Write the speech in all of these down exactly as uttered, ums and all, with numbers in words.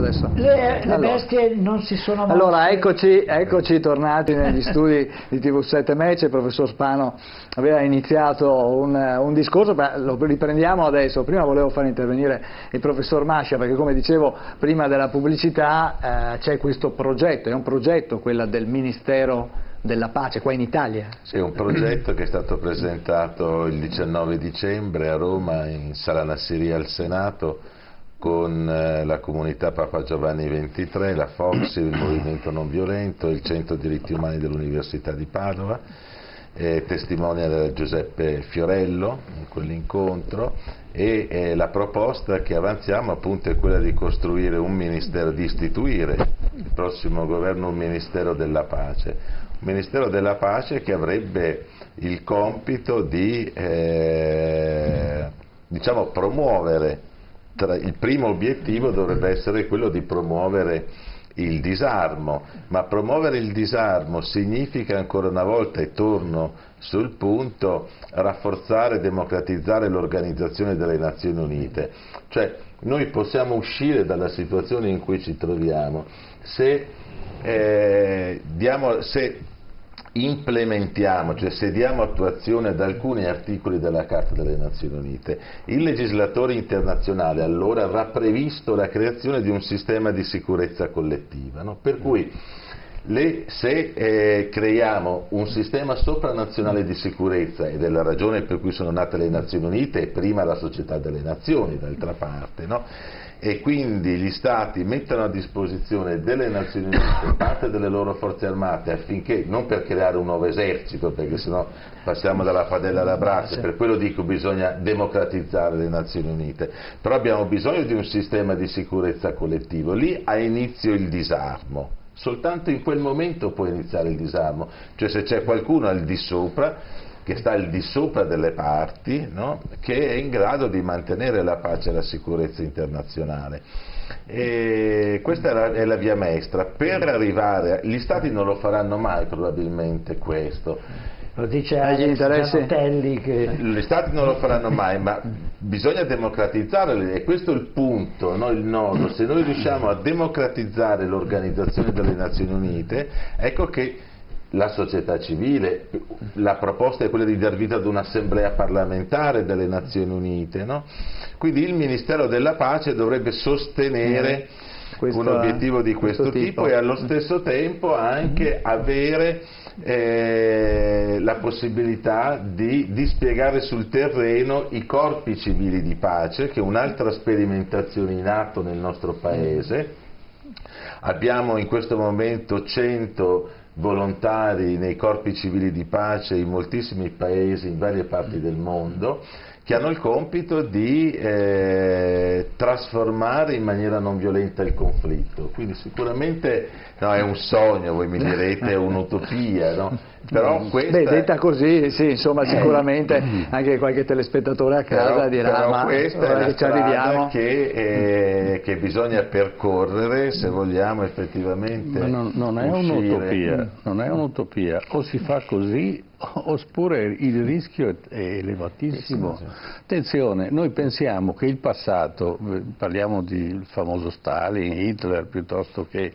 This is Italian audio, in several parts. adesso? Le, le allora. bestie non si sono mosse. Allora, eccoci, eccoci tornati negli studi di T V sette Match. Il professor Spano aveva iniziato un, un discorso, ma lo riprendiamo adesso. Prima volevo far intervenire il professor Mascia, perché come dicevo prima della pubblicità eh, c'è questo progetto, è un progetto quello del Ministero della Pace qua in Italia. Sì, un progetto che è stato presentato il diciannove dicembre a Roma in Sala Nassirya al Senato con la comunità Papa Giovanni ventitré, la FOCSI, il Movimento Non Violento, il Centro Diritti Umani dell'Università di Padova, eh, testimonia da Giuseppe Fiorello in quell'incontro, e eh, la proposta che avanziamo appunto è quella di costruire un ministero, di istituire il prossimo governo un ministero della pace. Ministero della Pace che avrebbe il compito di eh, diciamo promuovere, tra, il primo obiettivo dovrebbe essere quello di promuovere il disarmo, ma promuovere il disarmo significa ancora una volta, e torno sul punto, rafforzare e democratizzare l'organizzazione delle Nazioni Unite, cioè noi possiamo uscire dalla situazione in cui ci troviamo se eh, diamo, se implementiamo, cioè se diamo attuazione ad alcuni articoli della Carta delle Nazioni Unite. Il legislatore internazionale allora avrà previsto la creazione di un sistema di sicurezza collettiva, no? Per cui le, se eh, creiamo un sistema sopranazionale di sicurezza, ed è la ragione per cui sono nate le Nazioni Unite e prima la Società delle Nazioni d'altra parte, no? E quindi gli Stati mettono a disposizione delle Nazioni Unite parte delle loro forze armate affinché, non per creare un nuovo esercito, perché sennò passiamo dalla padella alla brace, per quello dico bisogna democratizzare le Nazioni Unite, però abbiamo bisogno di un sistema di sicurezza collettivo, lì ha inizio il disarmo. Soltanto in quel momento può iniziare il disarmo, cioè se c'è qualcuno al di sopra, che sta al di sopra delle parti, no? Che è in grado di mantenere la pace e la sicurezza internazionale. E questa è la, è la via maestra. Per arrivare, gli Stati non lo faranno mai probabilmente questo. Lo dice Alex Gianotelli che... Gli Stati non lo faranno mai, ma bisogna democratizzare, e questo è il punto, no? Il nodo. Se noi riusciamo a democratizzare l'organizzazione delle Nazioni Unite, ecco che la società civile, la proposta è quella di dar vita ad un'assemblea parlamentare delle Nazioni Unite, no? Quindi il Ministero della Pace dovrebbe sostenere questo, un obiettivo di questo, questo tipo, tipo e allo stesso tempo anche avere eh, la possibilità di dispiegare sul terreno i corpi civili di pace, che è un'altra sperimentazione in atto nel nostro Paese. Abbiamo in questo momento cento volontari nei corpi civili di pace in moltissimi paesi, in varie parti del mondo, che hanno il compito di eh, trasformare in maniera non violenta il conflitto. Quindi sicuramente no, è un sogno, voi mi direte, è un'utopia, no? Però questa... Beh, detta così, sì, insomma, sicuramente anche qualche telespettatore a casa però, dirà però ma questa è la strada che, eh, che bisogna percorrere se vogliamo effettivamente non, non è un'utopia, non è un'utopia, o si fa così oppure il rischio è elevatissimo. Attenzione, noi pensiamo che il passato, parliamo del famoso Stalin, Hitler, piuttosto che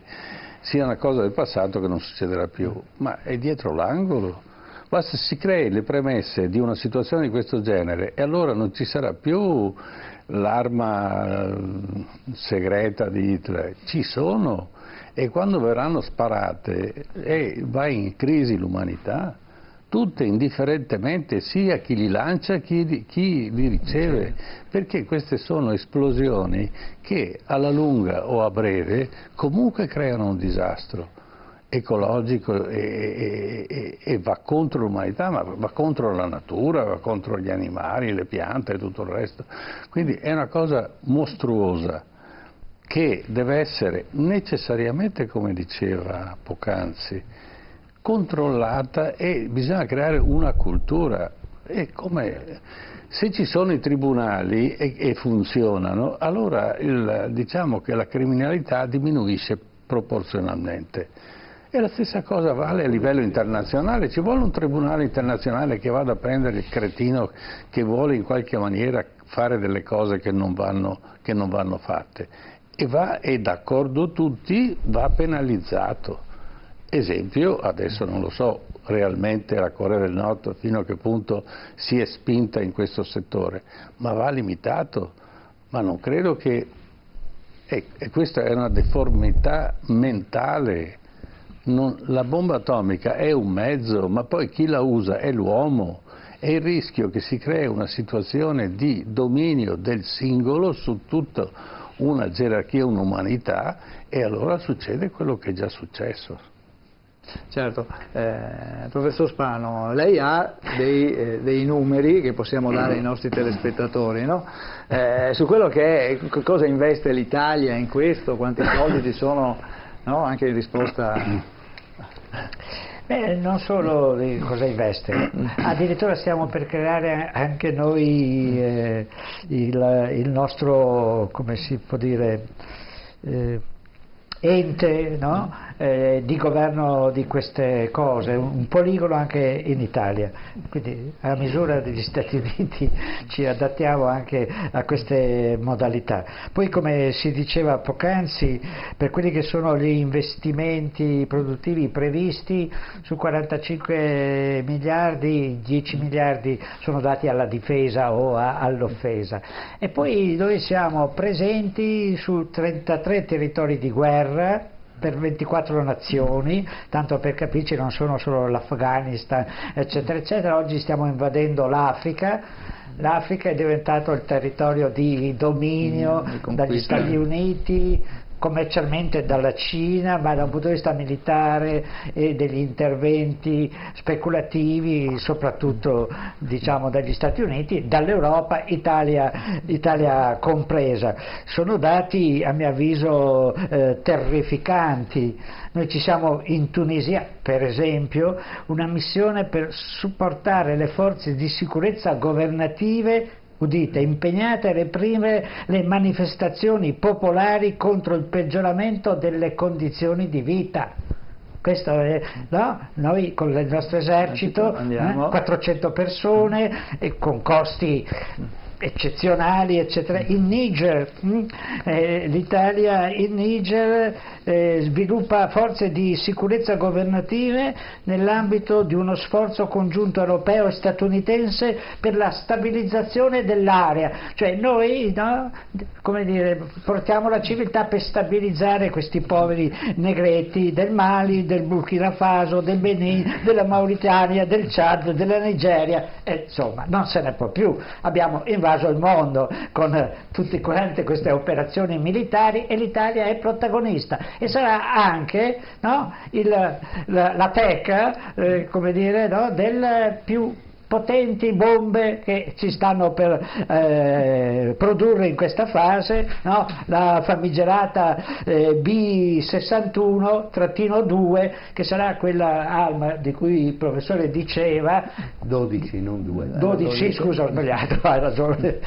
sia una cosa del passato che non succederà più, ma è dietro l'angolo. Basta si crei le premesse di una situazione di questo genere e allora non ci sarà più l'arma segreta di Hitler, ci sono, e quando verranno sparate e va in crisi l'umanità, tutte indifferentemente, sia chi li lancia che chi li riceve, perché queste sono esplosioni che alla lunga o a breve comunque creano un disastro ecologico e, e, e va contro l'umanità, ma va contro la natura, va contro gli animali, le piante e tutto il resto. Quindi è una cosa mostruosa che deve essere necessariamente, come diceva poc'anzi, controllata, e bisogna creare una cultura. E come se ci sono i tribunali e, e funzionano, allora il, diciamo che la criminalità diminuisce proporzionalmente, e la stessa cosa vale a livello internazionale. Ci vuole un tribunale internazionale che vada a prendere il cretino che vuole in qualche maniera fare delle cose che non vanno, che non vanno fatte, e va, è d'accordo tutti, va penalizzato. Esempio, adesso non lo so realmente la Corea del Nord fino a che punto si è spinta in questo settore, ma va limitato, ma non credo che... E, e questa è una deformità mentale. Non, la bomba atomica è un mezzo, ma poi chi la usa è l'uomo, e il rischio che si crei una situazione di dominio del singolo su tutta una gerarchia, un'umanità, e allora succede quello che è già successo. Certo, eh, professor Spano, lei ha dei, eh, dei numeri che possiamo dare ai nostri telespettatori, no? Eh, su quello che è, cosa investe l'Italia in questo, quanti soldi ci sono, no? Anche in risposta... Beh, non solo di cosa investe, addirittura stiamo per creare anche noi eh, il, il nostro, come si può dire... Eh, ente, no? eh, di governo di queste cose, un poligono anche in Italia, quindi a misura degli Stati Uniti ci adattiamo anche a queste modalità. Poi, come si diceva poc'anzi, per quelli che sono gli investimenti produttivi previsti, su quarantacinque miliardi, dieci miliardi sono dati alla difesa o all'offesa, e poi noi siamo presenti su trentatré territori di guerra per ventiquattro nazioni, tanto per capirci non sono solo l'Afghanistan eccetera eccetera. Oggi stiamo invadendo l'Africa, l'Africa è diventato il territorio di dominio mm, dagli Stati Uniti, commercialmente dalla Cina, ma da un punto di vista militare e degli interventi speculativi soprattutto, diciamo, dagli Stati Uniti, dall'Europa, Italia, Italia compresa. Sono dati a mio avviso eh, terrificanti. Noi ci siamo in Tunisia, per esempio, una missione per supportare le forze di sicurezza governative, udite, impegnate a reprimere le manifestazioni popolari contro il peggioramento delle condizioni di vita. Questo è, no? Noi con il nostro esercito, eh, quattrocento persone, e con costi eccezionali eccetera. In Niger, eh, l'Italia in Niger eh, sviluppa forze di sicurezza governative nell'ambito di uno sforzo congiunto europeo e statunitense per la stabilizzazione dell'area, cioè noi, no, come dire, portiamo la civiltà per stabilizzare questi poveri negreti del Mali, del Burkina Faso, del Benin, della Mauritania, del Chad, della Nigeria, e, insomma, non se ne può più. Abbiamo invaso il mondo con tutte quante queste operazioni militari, e l'Italia è protagonista, e sarà anche, no, il, la, la teca eh, come dire, no, del più potenti bombe che ci stanno per eh, produrre in questa fase, no? La famigerata eh, B sessantuno due, che sarà quella arma di cui il professore diceva, dodici non due, dodici, dodici. Scusa, ho sbagliato, ha ragione,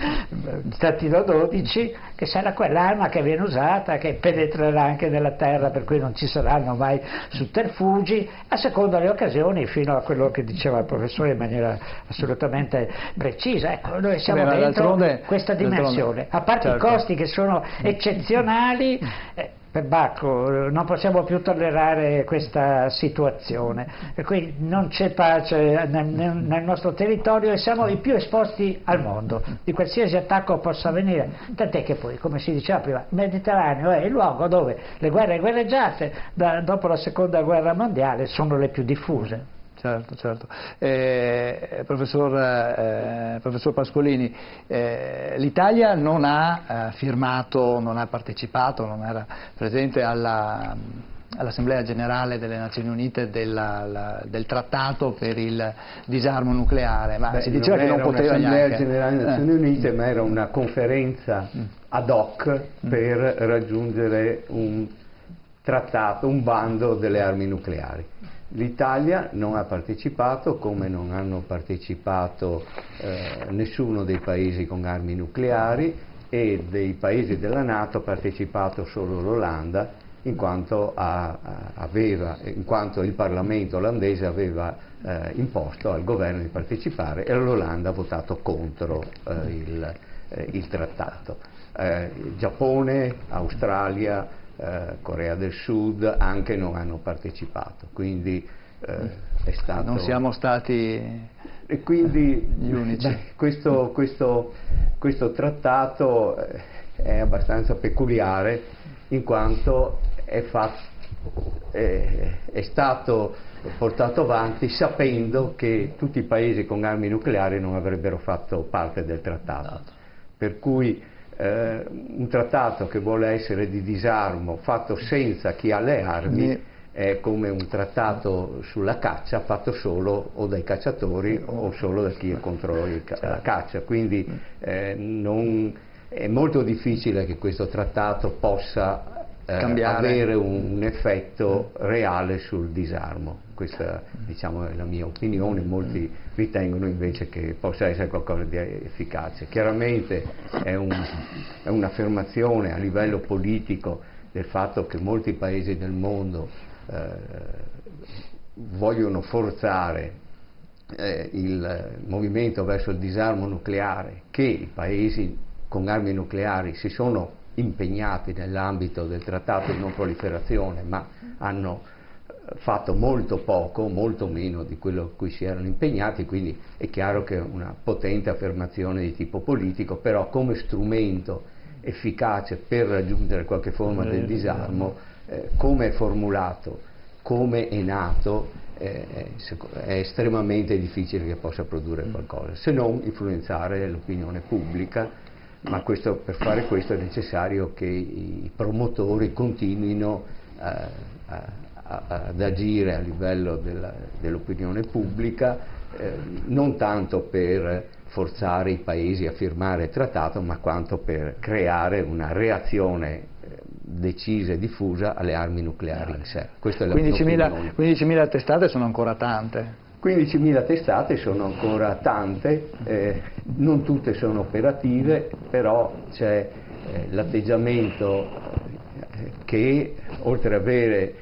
trattino dodici, che sarà quell'arma che viene usata, che penetrerà anche nella terra, per cui non ci saranno mai sotterfugi, a seconda delle occasioni, fino a quello che diceva il professore in maniera assolutamente precisa. Ecco, noi siamo Beh, dentro questa dimensione, a parte, certo, i costi che sono eccezionali, eh, per Bacco non possiamo più tollerare questa situazione, per cui non c'è pace nel, nel nostro territorio, e siamo i più esposti al mondo di qualsiasi attacco possa avvenire, tant'è che poi, come si diceva prima, il Mediterraneo è il luogo dove le guerre guerreggiate da, dopo la seconda guerra mondiale sono le più diffuse. Certo, certo. Eh, professor, eh, professor Pascolini, eh, l'Italia non ha eh, firmato, non ha partecipato, non era presente alla, all'Assemblea Generale delle Nazioni Unite della, la, del trattato per il disarmo nucleare, ma Beh, si diceva non che non poteva neanche... Assemblea Generale delle Nazioni Unite, ma era una conferenza ad hoc per raggiungere un trattato, un bando delle armi nucleari. L'Italia non ha partecipato, come non hanno partecipato eh, nessuno dei paesi con armi nucleari, e dei paesi della NATO ha partecipato solo l'Olanda, in quanto, a, aveva, in quanto il Parlamento olandese aveva eh, imposto al governo di partecipare, e l'Olanda ha votato contro eh, il, eh, il trattato. eh, Giappone, Australia, eh, Corea del Sud anche non hanno partecipato, quindi eh, è stato... Non siamo stati... E quindi gli unici. Beh, questo, questo, questo trattato è abbastanza peculiare in quanto è, fatto, è, è stato portato avanti sapendo che tutti i paesi con armi nucleari non avrebbero fatto parte del trattato, per cui eh, un trattato che vuole essere di disarmo fatto senza chi ha le armi è come un trattato sulla caccia fatto solo o dai cacciatori o solo da chi è contro la caccia, quindi eh, non, è molto difficile che questo trattato possa eh, avere un, un effetto reale sul disarmo. Questa, diciamo, è la mia opinione, molti ritengono invece che possa essere qualcosa di efficace. Chiaramente è, un, è un'affermazione a livello politico del fatto che molti paesi del mondo Eh, vogliono forzare eh, il movimento verso il disarmo nucleare, che i paesi con armi nucleari si sono impegnati nell'ambito del trattato di non proliferazione, ma hanno fatto molto poco, molto meno di quello a cui si erano impegnati, quindi è chiaro che è una potente affermazione di tipo politico, però come strumento efficace per raggiungere qualche forma del disarmo, Eh, come è formulato, come è nato, eh, è estremamente difficile che possa produrre qualcosa, se non influenzare l'opinione pubblica, ma questo, per fare questo è necessario che i promotori continuino eh, a, a, ad agire a livello dell'opinione dell pubblica, eh, non tanto per forzare i paesi a firmare il trattato, ma quanto per creare una reazione decisa e diffusa alle armi nucleari in sé. quindicimila testate sono ancora tante. quindicimila testate sono ancora tante, eh, non tutte sono operative, però c'è eh, l'atteggiamento eh, che oltre ad avere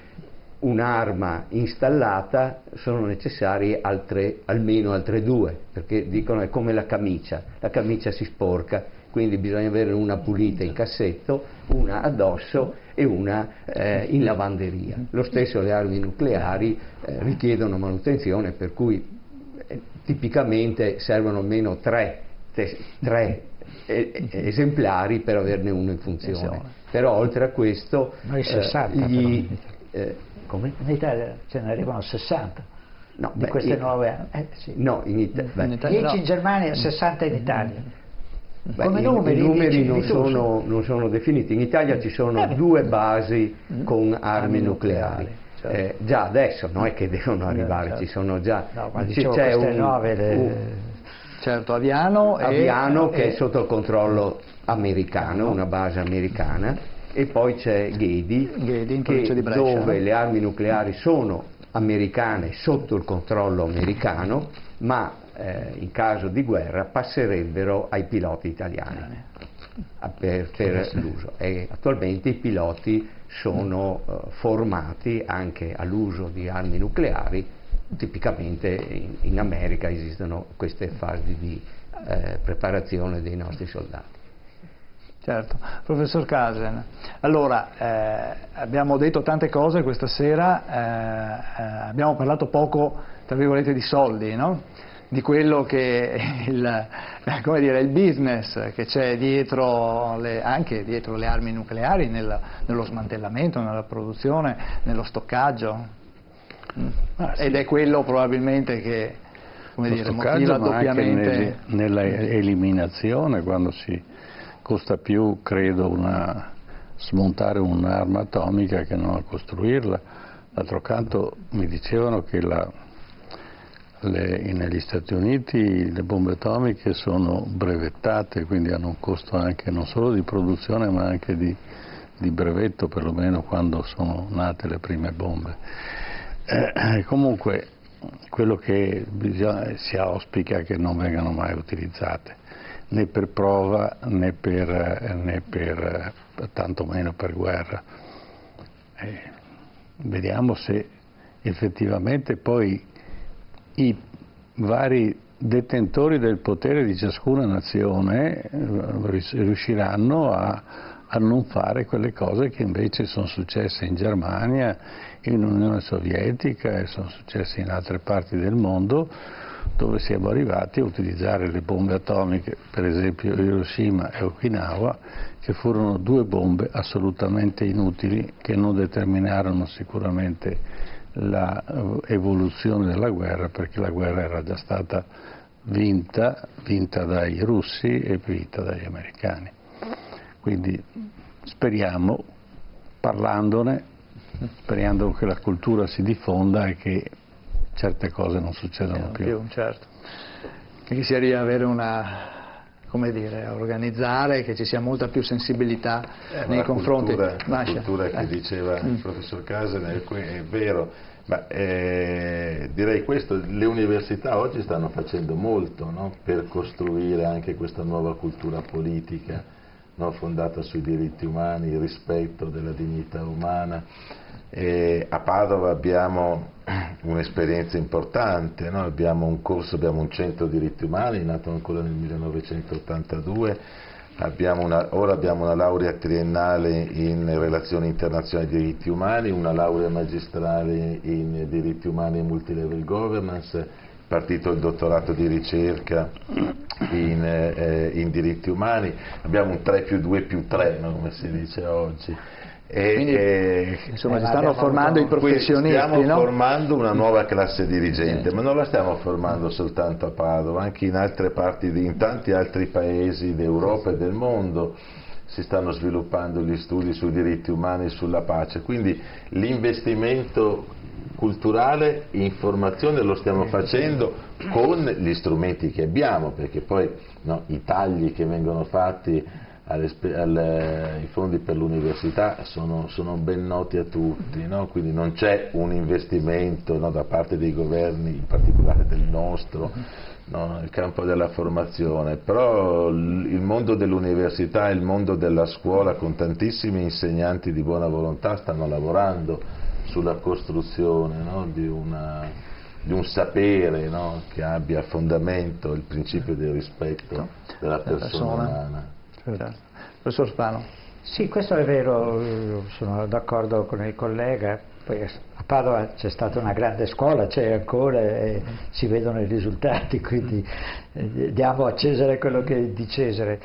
un'arma installata sono necessarie altre, almeno altre due, perché dicono è come la camicia, la camicia si sporca, quindi bisogna avere una pulita in cassetto, una addosso e una eh, in lavanderia. Lo stesso le armi nucleari eh, richiedono manutenzione, per cui eh, tipicamente servono almeno tre, tre eh, esemplari per averne uno in funzione. Però oltre a questo... Noi sessanta eh, gli, eh, come? In Italia ce ne arrivano sessanta. No, di beh, queste in, nuove... Eh, sì. No, in Italia... dieci no. In Germania, sessanta in Italia. Beh, come i numeri, i numeri non, sono, non sono definiti. In Italia ci sono eh due basi mm. con armi, armi nucleari, nucleari. Cioè. Eh, già adesso non è che devono arrivare, no, ci sono già, no, c'è diciamo un, nove le... un certo Aviano, Aviano e, che e... è sotto il controllo americano, no. Una base americana, e poi c'è Ghedi, Ghedi che, di Brescia, dove no? Le armi nucleari sono americane sotto il controllo americano, ma Eh, in caso di guerra passerebbero ai piloti italiani a, per, per l'uso, e attualmente i piloti sono eh, formati anche all'uso di armi nucleari. Tipicamente in, in America esistono queste fasi di eh, preparazione dei nostri soldati. Certo, professor Chasen, allora eh, abbiamo detto tante cose questa sera, eh, abbiamo parlato poco, tra virgolette, di soldi, no? Di quello che il, come dire, il business che c'è dietro le, anche dietro le armi nucleari, nel, nello smantellamento, nella produzione, nello stoccaggio, ah, sì. Ed è quello probabilmente che, come dire, motiva doppiamente nella eliminazione, quando si costa più, credo, una, smontare un'arma atomica che non costruirla. D'altro canto mi dicevano che la Le, negli Stati Uniti le bombe atomiche sono brevettate, quindi hanno un costo anche non solo di produzione ma anche di, di brevetto, perlomeno quando sono nate le prime bombe. Eh, comunque quello che bisogna, si auspica è che non vengano mai utilizzate, né per prova né per, né per tantomeno per guerra. Eh, vediamo se effettivamente poi i vari detentori del potere di ciascuna nazione riusciranno a, a non fare quelle cose che invece sono successe in Germania, in Unione Sovietica e sono successe in altre parti del mondo, dove siamo arrivati a utilizzare le bombe atomiche, per esempio Hiroshima e Okinawa, che furono due bombe assolutamente inutili, che non determinarono sicuramente l'evoluzione della guerra, perché la guerra era già stata vinta, vinta dai russi e vinta dagli americani. Quindi speriamo, parlandone, speriamo che la cultura si diffonda e che certe cose non succedano più. più certo. Che si arrivi ad avere una... come dire, a organizzare, che ci sia molta più sensibilità eh, nei confronti. Cultura, la cultura che eh. diceva il professor Chasen è, è vero, ma eh, direi questo, le università oggi stanno facendo molto, no, per costruire anche questa nuova cultura politica, no, fondata sui diritti umani, il rispetto della dignità umana. E a Padova abbiamo un'esperienza importante, no? Abbiamo un corso, abbiamo un centro diritti umani nato ancora nel millenovecentottantadue, abbiamo una, ora abbiamo una laurea triennale in relazioni internazionali e diritti umani, una laurea magistrale in diritti umani e multilevel governance, partito il dottorato di ricerca in, eh, in diritti umani, abbiamo un tre più due più tre, no? Come si dice oggi. E, Quindi, e, insomma, si stanno formando i professionisti, stiamo no? formando una nuova classe dirigente, sì. Ma non la stiamo formando soltanto a Padova, anche in altre parti, di, in tanti altri paesi d'Europa e del mondo si stanno sviluppando gli studi sui diritti umani e sulla pace. Quindi l'investimento culturale in formazione lo stiamo facendo con gli strumenti che abbiamo, perché poi no, i tagli che vengono fatti ai fondi per l'università sono, sono ben noti a tutti, no? Quindi non c'è un investimento, no, da parte dei governi, in particolare del nostro, no, nel campo della formazione, però il mondo dell'università e il mondo della scuola, con tantissimi insegnanti di buona volontà, stanno lavorando sulla costruzione, no, di una... di un sapere, no, che abbia a fondamento il principio del rispetto della persona umana. Certo. Professor Spano. Sì, questo è vero, sono d'accordo con il collega. Poi a Padova c'è stata una grande scuola, c'è ancora e si vedono i risultati, quindi diamo a Cesare quello che è di Cesare.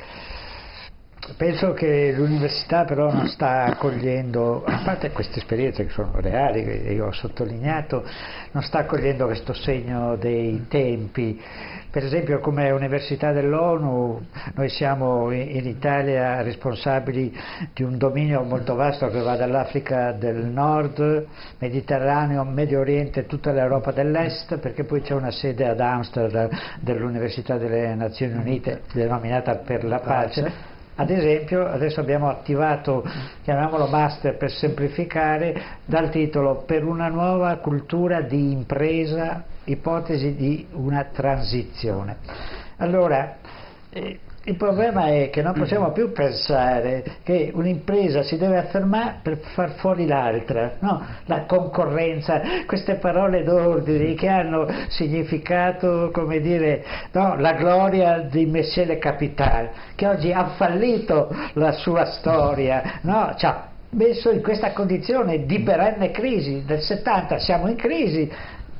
Penso che l'università però non sta accogliendo, a parte queste esperienze che sono reali, che io ho sottolineato, non sta accogliendo questo segno dei tempi. Per esempio, come Università dell'ONU noi siamo in Italia responsabili di un dominio molto vasto che va dall'Africa del Nord, Mediterraneo, Medio Oriente e tutta l'Europa dell'Est, perché poi c'è una sede ad Amsterdam dell'Università delle Nazioni Unite denominata per la pace. Ad esempio adesso abbiamo attivato, chiamiamolo master per semplificare, dal titolo Per una nuova cultura di impresa, ipotesi di una transizione. Allora, eh, il problema è che non possiamo più pensare che un'impresa si deve affermare per far fuori l'altra, no? La concorrenza, queste parole d'ordine che hanno significato, come dire, no? La gloria di Monsieur le Capital, che oggi ha fallito la sua storia, no? Ci ha messo in questa condizione di perenne crisi, dal settanta siamo in crisi,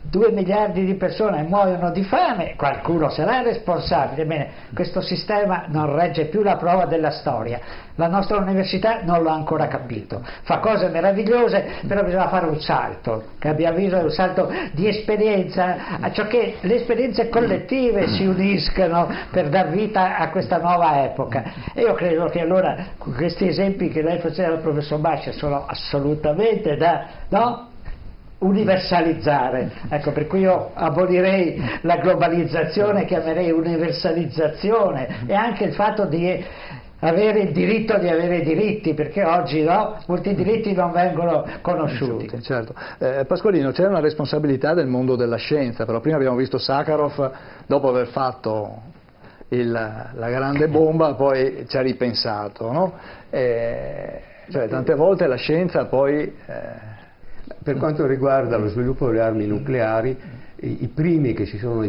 due miliardi di persone muoiono di fame, qualcuno sarà responsabile. Bene, questo sistema non regge più la prova della storia, la nostra università non l'ha ancora capito, fa cose meravigliose, però bisogna fare un salto, che a mio avviso è un salto di esperienza, a ciò che le esperienze collettive si uniscano per dar vita a questa nuova epoca. E io credo che allora questi esempi che lei faceva al professor Mascia sono assolutamente da... no? universalizzare, ecco, per cui io abolirei la globalizzazione, chiamerei universalizzazione, e anche il fatto di avere il diritto di avere diritti, perché oggi no, molti diritti non vengono conosciuti. Certo. Eh, Pascolino, c'è una responsabilità del mondo della scienza, però prima abbiamo visto Sakharov, dopo aver fatto il, la grande bomba, poi ci ha ripensato, no? Eh, cioè, tante volte la scienza poi... Eh, Per quanto riguarda lo sviluppo delle armi nucleari, i primi che si sono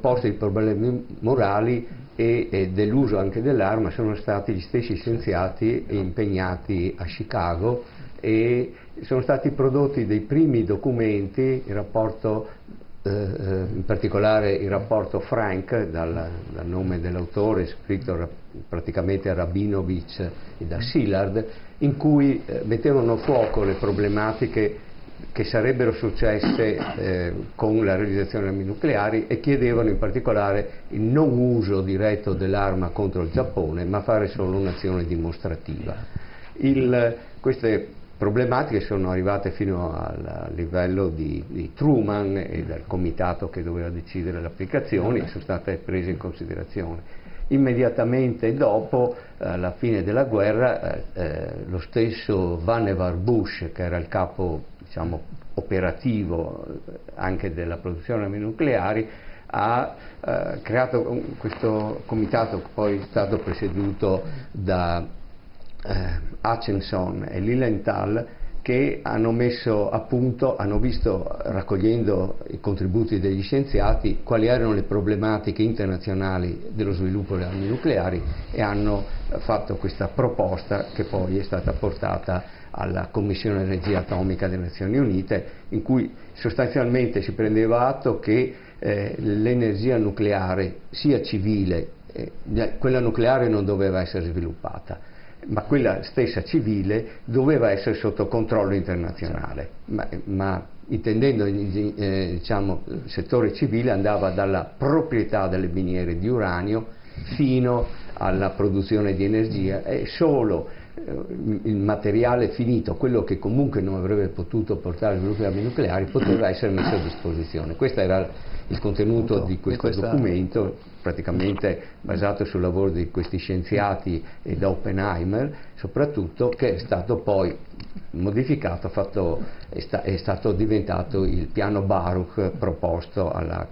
posti i problemi morali e, e dell'uso anche dell'arma sono stati gli stessi scienziati impegnati a Chicago, e sono stati prodotti dei primi documenti, il rapporto, eh, in particolare il rapporto Frank, dal, dal nome dell'autore, scritto praticamente a Rabinovich e da Szilard, in cui eh, mettevano a fuoco le problematiche che sarebbero successe eh, con la realizzazione di armi nucleari, e chiedevano in particolare il non uso diretto dell'arma contro il Giappone, ma fare solo un'azione dimostrativa. Il, queste problematiche sono arrivate fino al livello di, di Truman e del comitato che doveva decidere le applicazioni, e sono state prese in considerazione. Immediatamente dopo, alla fine della guerra, eh, lo stesso Vannevar Bush, che era il capo, diciamo, operativo anche della produzione di armi nucleari, ha eh, creato questo comitato, che poi è stato presieduto da eh, Hutchinson e Lilienthal, che hanno messo a punto, hanno visto, raccogliendo i contributi degli scienziati, quali erano le problematiche internazionali dello sviluppo delle armi nucleari, e hanno fatto questa proposta, che poi è stata portata alla Commissione Energia Atomica delle Nazioni Unite, in cui sostanzialmente si prendeva atto che eh, l'energia nucleare, sia civile, eh, quella nucleare non doveva essere sviluppata, ma quella stessa civile doveva essere sotto controllo internazionale, ma, ma intendendo eh, diciamo, il settore civile andava dalla proprietà delle miniere di uranio fino alla produzione di energia, e solo il materiale finito, quello che comunque non avrebbe potuto portare allo sviluppo delle armi nucleari, poteva essere messo a disposizione. Questo era il contenuto di questo di questa... documento, praticamente basato sul lavoro di questi scienziati e da Oppenheimer soprattutto, che è stato poi modificato, fatto, è, sta, è stato diventato il piano Baruch proposto alla,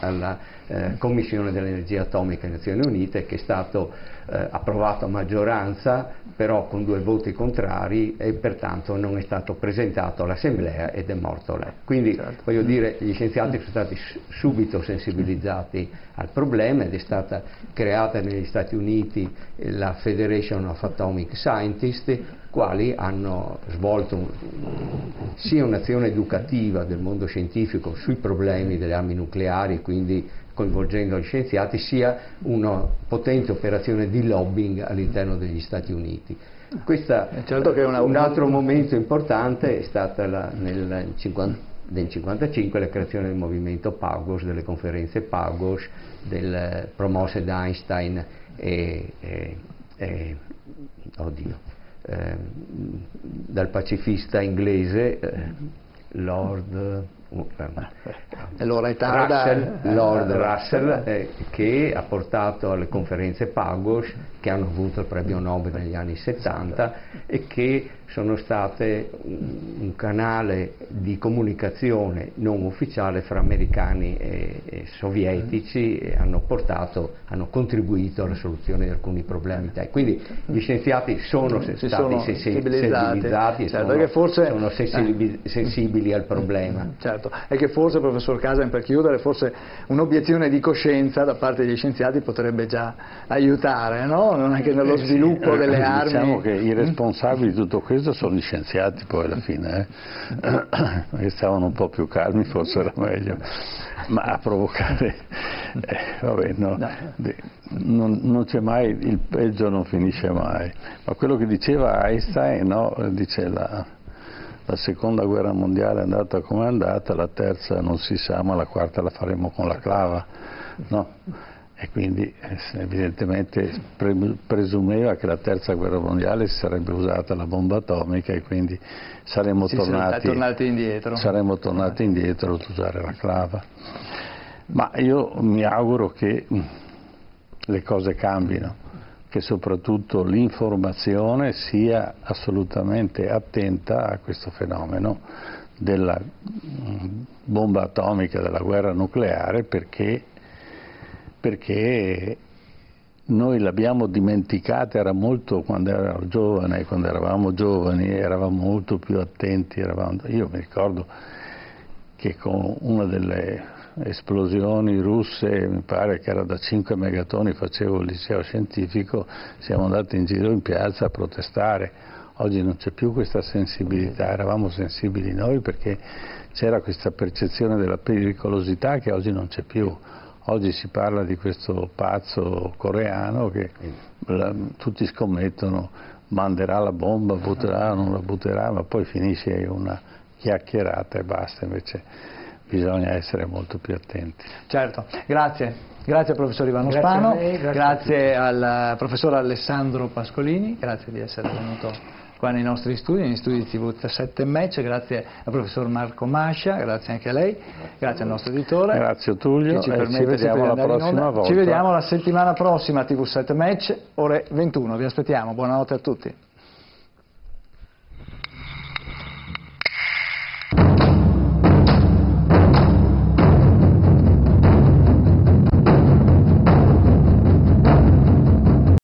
alla eh, Commissione dell'Energia Atomica delle Nazioni Unite, che è stato eh, approvato a maggioranza, però con due voti contrari, e pertanto non è stato presentato all'Assemblea ed è morto là. Quindi, certo, voglio dire, gli scienziati sono stati subito sensibilizzati al problema, ed è stata creata negli Stati Uniti la Federation of Atomic Scientists, quali hanno svolto un, sia un'azione educativa del mondo scientifico sui problemi delle armi nucleari, quindi coinvolgendo gli scienziati, sia una potente operazione di lobbying all'interno degli Stati Uniti. Questa, certo che una, un altro momento importante è stata la, nel cinquantacinque la creazione del movimento Pugwash, delle conferenze Pugwash, del, promosse da Einstein e, e, e oddio, eh, dal pacifista inglese eh, Lord... Allora, Russell, Lord Russell eh, che ha portato alle conferenze Pugwash, che hanno avuto il premio Nobel negli anni settanta, e che sono state un, un canale di comunicazione non ufficiale fra americani e, e sovietici, e hanno portato, hanno contribuito alla soluzione di alcuni problemi. Quindi gli scienziati sono si stati sono se, sensibilizzati, e certo, sono, forse... sono sensibili, sensibili al problema. Certo. E che forse, professor Chasen, per chiudere, forse un'obiezione di coscienza da parte degli scienziati potrebbe già aiutare, no? Anche nello sviluppo delle diciamo armi. Diciamo che i responsabili di tutto questo sono gli scienziati, poi alla fine, eh? che stavano un po' più calmi, forse era meglio, ma a provocare, eh, vabbè, no, non, non c'è mai, il peggio non finisce mai. Ma quello che diceva Einstein, no? Dice la... La seconda guerra mondiale è andata come è andata, la terza non si sa, ma la quarta la faremo con la clava, no? E quindi evidentemente presumeva che la terza guerra mondiale si sarebbe usata la bomba atomica, e quindi saremmo tornati, tornati indietro. Saremmo tornati indietro ad usare la clava. Ma io mi auguro che le cose cambino, che soprattutto l'informazione sia assolutamente attenta a questo fenomeno della bomba atomica, della guerra nucleare, perché, perché noi l'abbiamo dimenticata, era molto, quando ero giovane, quando eravamo giovani, eravamo molto più attenti, eravamo, io mi ricordo che con una delle esplosioni russe, mi pare che era da cinque megatoni, facevo il liceo scientifico, siamo andati in giro in piazza a protestare. Oggi non c'è più questa sensibilità, eravamo sensibili noi perché c'era questa percezione della pericolosità che oggi non c'è più. Oggi si parla di questo pazzo coreano che la, tutti scommettono, manderà la bomba, butterà, non la butterà, ma poi finisce una chiacchierata e basta. Invece bisogna essere molto più attenti. Certo, grazie. Grazie al professor Ivano Spano, grazie, grazie, grazie al professor Alessandro Pascolini, grazie di essere venuto qua nei nostri studi, negli studi di T V sette Match, grazie al professor Marco Mascia, grazie anche a lei, grazie al nostro editore. Grazie a Tullio, ci, ci vediamo la prossima volta. Ci vediamo la settimana prossima a T V sette Match, ore ventuno, vi aspettiamo, buonanotte a tutti.